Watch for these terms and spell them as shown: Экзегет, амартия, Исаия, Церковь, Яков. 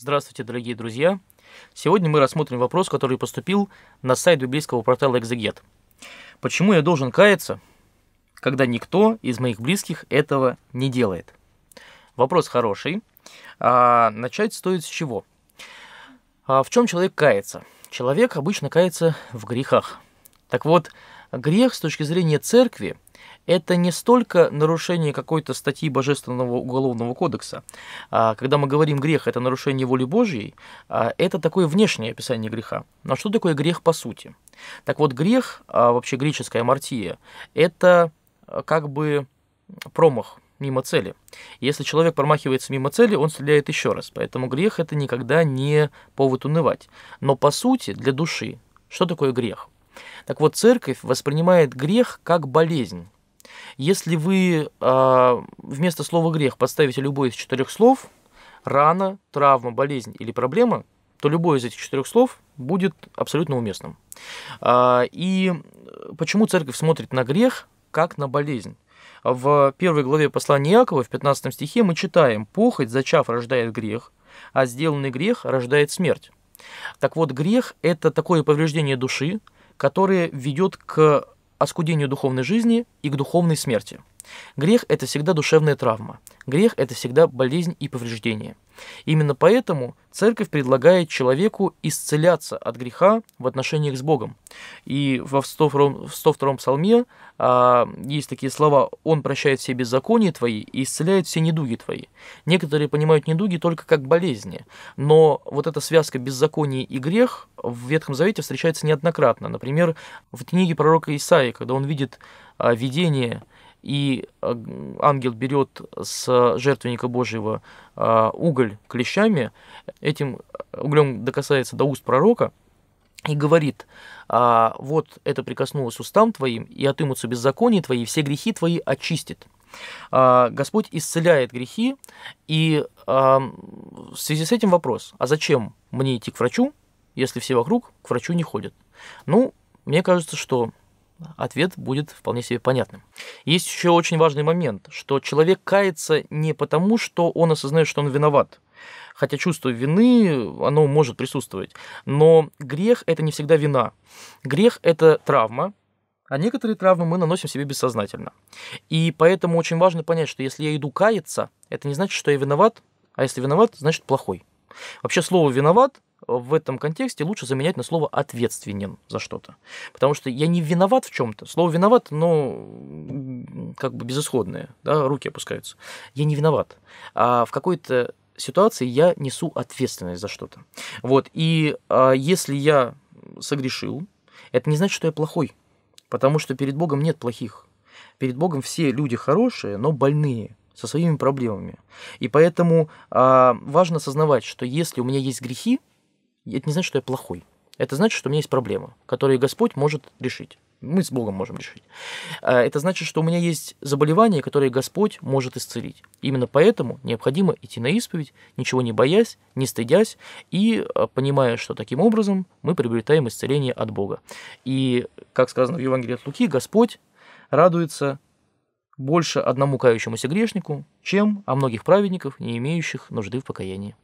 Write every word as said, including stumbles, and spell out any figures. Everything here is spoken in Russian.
Здравствуйте, дорогие друзья! Сегодня мы рассмотрим вопрос, который поступил на сайт библейского портала Экзегет. Почему я должен каяться, когда никто из моих близких этого не делает? Вопрос хороший. А начать стоит с чего? А в чем человек кается? Человек обычно кается в грехах. Так вот, грех с точки зрения церкви это не столько нарушение какой-то статьи Божественного уголовного кодекса. Когда мы говорим грех, это нарушение воли Божьей, это такое внешнее описание греха. Но что такое грех по сути? Так вот, грех, вообще греческая амартия, это как бы промах мимо цели. Если человек промахивается мимо цели, он стреляет еще раз. Поэтому грех – это никогда не повод унывать. Но по сути, для души, что такое грех? Так вот, церковь воспринимает грех как болезнь. Если вы э, вместо слова «грех» подставите любое из четырех слов – рана, травма, болезнь или проблема, то любое из этих четырех слов будет абсолютно уместным. Э, и почему церковь смотрит на грех как на болезнь? В первой главе послания Якова, в пятнадцатом стихе, мы читаем «Похоть, зачав, рождает грех, а сделанный грех рождает смерть». Так вот, грех – это такое повреждение души, которое ведет к оскудению духовной жизни и к духовной смерти. Грех – это всегда душевная травма. Грех – это всегда болезнь и повреждение. Именно поэтому церковь предлагает человеку исцеляться от греха в отношениях с Богом. И в сто втором псалме а, есть такие слова «Он прощает все беззакония твои и исцеляет все недуги твои». Некоторые понимают недуги только как болезни, но вот эта связка беззакония и грех в Ветхом Завете встречается неоднократно. Например, в книге пророка Исаии, когда он видит а, видение, и ангел берет с жертвенника Божьего уголь клещами, этим углем докасается до уст пророка и говорит, вот это прикоснулось устам твоим, и отымутся беззакония твои, и все грехи твои очистит. Господь исцеляет грехи, и в связи с этим вопрос, а зачем мне идти к врачу, если все вокруг к врачу не ходят? Ну, мне кажется, что... Ответ будет вполне себе понятным. Есть еще очень важный момент, что человек кается не потому, что он осознает, что он виноват, хотя чувство вины, оно может присутствовать, но грех – это не всегда вина. Грех – это травма, а некоторые травмы мы наносим себе бессознательно. И поэтому очень важно понять, что если я иду каяться, это не значит, что я виноват, а если виноват, значит плохой. Вообще слово «виноват» в этом контексте лучше заменять на слово «ответственен» за что-то. Потому что я не виноват в чем-то. Слово «виноват», но как бы безысходное, да, руки опускаются. Я не виноват. А в какой-то ситуации я несу ответственность за что-то. Вот. И а, если я согрешил, это не значит, что я плохой. Потому что перед Богом нет плохих. Перед Богом все люди хорошие, но больные. Со своими проблемами. И поэтому а, важно осознавать, что если у меня есть грехи, это не значит, что я плохой. Это значит, что у меня есть проблема, которую Господь может решить. Мы с Богом можем решить. А, это значит, что у меня есть заболевания, которые Господь может исцелить. Именно поэтому необходимо идти на исповедь, ничего не боясь, не стыдясь, и а, понимая, что таким образом мы приобретаем исцеление от Бога. И, как сказано в Евангелии от Луки, Господь радуется больше одному кающемуся грешнику, чем о многих праведников, не имеющих нужды в покаянии.